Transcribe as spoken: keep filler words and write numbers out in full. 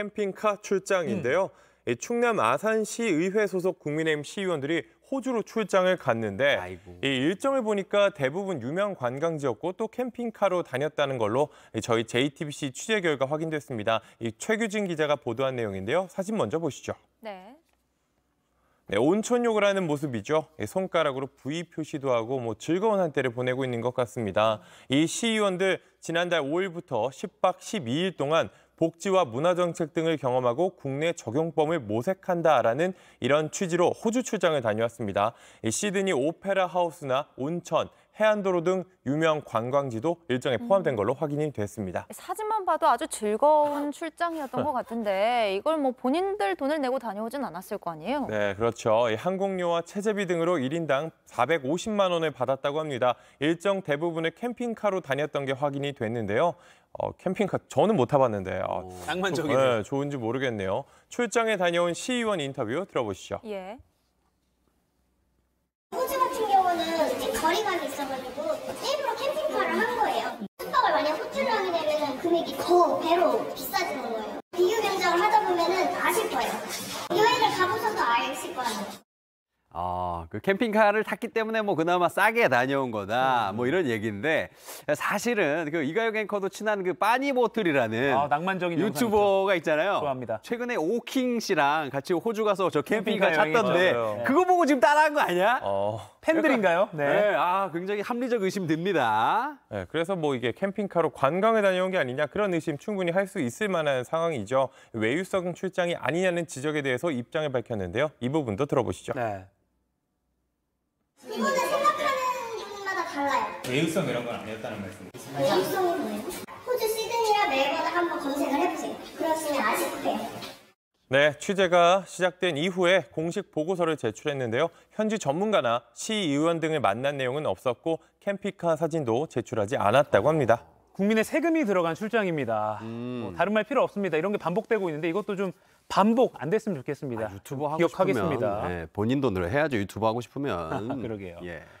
캠핑카 출장인데요. 음. 충남 아산시의회 소속 국민의힘 시의원들이 호주로 출장을 갔는데 아이고. 이 일정을 보니까 대부분 유명 관광지였고 또 캠핑카로 다녔다는 걸로 저희 제이티비씨 취재 결과 확인됐습니다. 이 최규진 기자가 보도한 내용인데요. 사진 먼저 보시죠. 네. 네, 온천욕을 하는 모습이죠. 손가락으로 V 표시도 하고 뭐 즐거운 한때를 보내고 있는 것 같습니다. 이 시의원들 지난달 오일부터 십박 십이일 동안 복지와 문화정책 등을 경험하고 국내 적용법을 모색한다라는 이런 취지로 호주 출장을 다녀왔습니다. 이 시드니 오페라 하우스나 온천, 해안도로 등 유명 관광지도 일정에 포함된 걸로 확인이 됐습니다. 사진만 봐도 아주 즐거운 출장이었던 것 같은데 이걸 뭐 본인들 돈을 내고 다녀오진 않았을 거 아니에요? 네, 그렇죠. 항공료와 체재비 등으로 일인당 사백오십만 원을 받았다고 합니다. 일정 대부분을 캠핑카로 다녔던 게 확인이 됐는데요. 어, 캠핑카 저는 못 타봤는데 어, 낭만적이네요. 네, 좋은지 모르겠네요. 출장에 다녀온 시의원 인터뷰 들어보시죠. 예. 호주 같은 경우는 이제 거리감이 있어가지고 일부러 캠핑카를 한 거예요. 숙박을 만약 호주를 하게 되면 금액이 더 배로 비싸지는 거예요. 비교 경쟁을 하다 보면은 아실 거예요. 여행을 가보셔도 아실 거예요. 아, 그 캠핑카를 탔기 때문에 뭐 그나마 싸게 다녀온 거다 뭐 이런 얘기인데 사실은 그 이가영 앵커도 친한 그 빠니보틀이라는 아, 낭만적인 유튜버가 있잖아요. 좋아합니다. 최근에 오킹 씨랑 같이 호주 가서 저 캠핑카, 캠핑카 탔던데 맞아요. 그거 보고 지금 따라한 거 아니야? 어... 팬들인가요? 네. 네. 아, 굉장히 합리적 의심 듭니다. 네, 그래서 뭐 이게 캠핑카로 관광에 다녀온 게 아니냐 그런 의심 충분히 할 수 있을 만한 상황이죠. 외유성 출장이 아니냐는 지적에 대해서 입장을 밝혔는데요. 이 부분도 들어보시죠. 네. 이거는 생각하는 분마다 달라요. 외유성 이런 건 아니었다는 말씀이시죠? 외유성은 뭐예요? 호주 시드니나 멜버른 한번 검색을 해보세요. 그러시면 아실 거예요. 네, 취재가 시작된 이후에 공식 보고서를 제출했는데요. 현지 전문가나 시의원 등을 만난 내용은 없었고 캠핑카 사진도 제출하지 않았다고 합니다. 국민의 세금이 들어간 출장입니다. 음. 뭐 다른 말 필요 없습니다. 이런 게 반복되고 있는데 이것도 좀 반복 안 됐으면 좋겠습니다. 아, 유튜브 하고 기억하겠습니다. 싶으면, 네, 본인 돈으로 해야죠. 유튜브 하고 싶으면. 그러게요. 예.